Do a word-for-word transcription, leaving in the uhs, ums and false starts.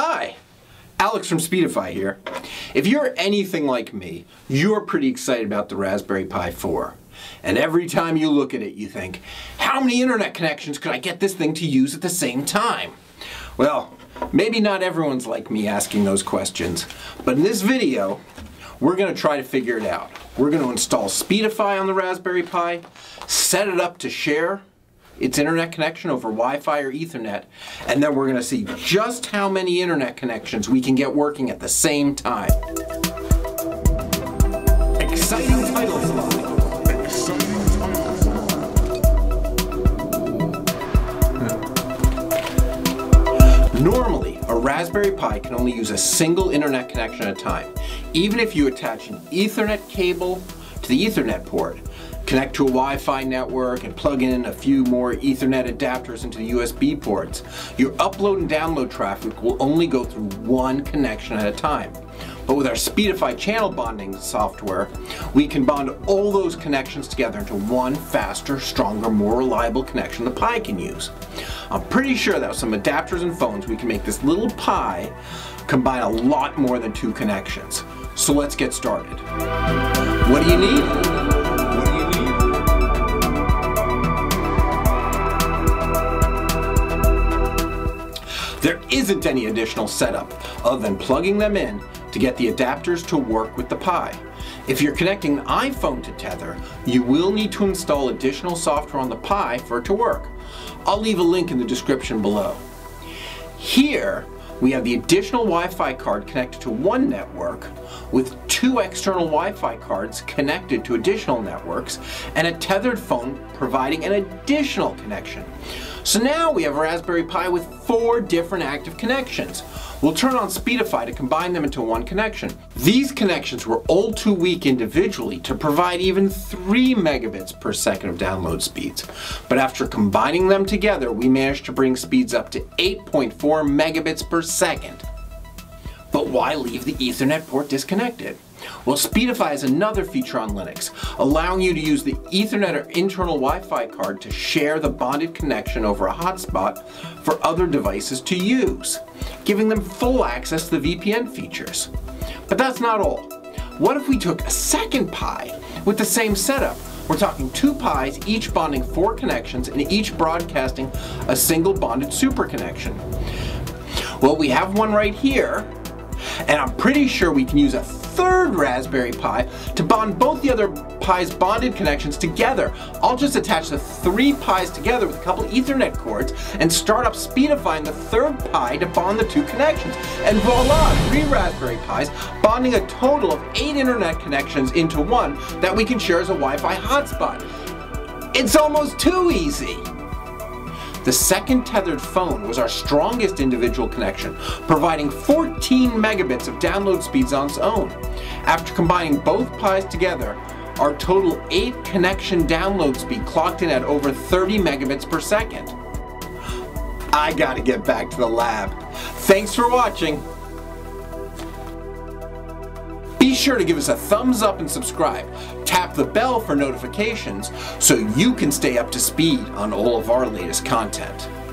Hi, Alex from Speedify here. If you're anything like me, you're pretty excited about the Raspberry Pi four. And every time you look at it, you think, how many internet connections could I get this thing to use at the same time? Well, maybe not everyone's like me asking those questions, but in this video, we're going to try to figure it out. We're going to install Speedify on the Raspberry Pi, set it up to share its internet connection over Wi-Fi or Ethernet, and then we're going to see just how many internet connections we can get working at the same time. Exciting title slide. Exciting title slide. Normally, a Raspberry Pi can only use a single internet connection at a time. Even if you attach an Ethernet cable to the Ethernet port, connect to a Wi-Fi network and plug in a few more Ethernet adapters into the U S B ports, your upload and download traffic will only go through one connection at a time. But with our Speedify channel bonding software, we can bond all those connections together into one faster, stronger, more reliable connection the Pi can use. I'm pretty sure that with some adapters and phones, we can make this little Pi combine a lot more than two connections. So let's get started. What do you need? There isn't any additional setup other than plugging them in to get the adapters to work with the Pi. If you're connecting an iPhone to Tether, you will need to install additional software on the Pi for it to work. I'll leave a link in the description below. Here, we have the additional Wi-Fi card connected to one network with two external Wi-Fi cards connected to additional networks and a tethered phone providing an additional connection. So now we have a Raspberry Pi with four different active connections. We'll turn on Speedify to combine them into one connection. These connections were all too weak individually to provide even three megabits per second of download speeds. But after combining them together, we managed to bring speeds up to eight point four megabits per second. But why leave the Ethernet port disconnected? Well, Speedify is another feature on Linux, allowing you to use the Ethernet or internal Wi-Fi card to share the bonded connection over a hotspot for other devices to use, giving them full access to the V P N features. But that's not all. What if we took a second Pi with the same setup? We're talking two Pis, each bonding four connections and each broadcasting a single bonded super connection. Well, we have one right here, and I'm pretty sure we can use a third Raspberry Pi to bond both the other Pi's bonded connections together. I'll just attach the three Pi's together with a couple Ethernet cords and start up Speedifying the third Pi to bond the two connections. And voila, three Raspberry Pi's bonding a total of eight internet connections into one that we can share as a Wi-Fi hotspot. It's almost too easy. The second tethered phone was our strongest individual connection, providing fourteen megabits of download speeds on its own. After combining both Pi's together, our total eight connection download speed clocked in at over thirty megabits per second. I gotta get back to the lab. Thanks for watching. Be sure to give us a thumbs up and subscribe. Tap the bell for notifications so you can stay up to speed on all of our latest content.